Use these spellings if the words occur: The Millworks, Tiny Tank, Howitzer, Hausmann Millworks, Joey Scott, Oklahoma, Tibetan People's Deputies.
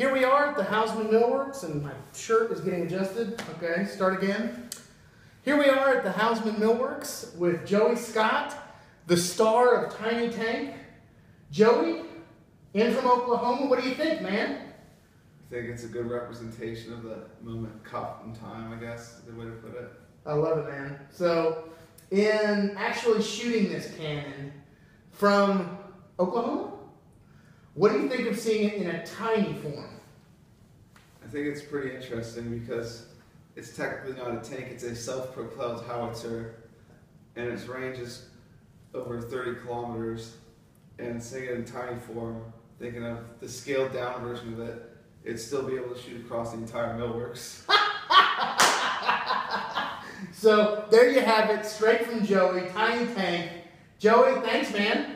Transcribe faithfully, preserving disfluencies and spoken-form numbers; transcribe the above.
Here we are at the Hausmann Millworks, and my shirt is getting adjusted. Okay, start again. Here we are at the Hausmann Millworks with Joey Scott, the star of Tiny Tank. Joey, in from Oklahoma, what do you think, man? I think it's a good representation of the moment caught in time, I guess, is the way to put it. I love it, man. So, in actually shooting this cannon from Oklahoma, what do you think of seeing it in a tiny form? I think it's pretty interesting because it's technically not a tank, it's a self-propelled howitzer, and its range is over thirty kilometers, and seeing it in tiny form, thinking of the scaled down version of it, it'd still be able to shoot across the entire millworks. So there you have it, straight from Joey, Tiny Tank. Joey, thanks, man.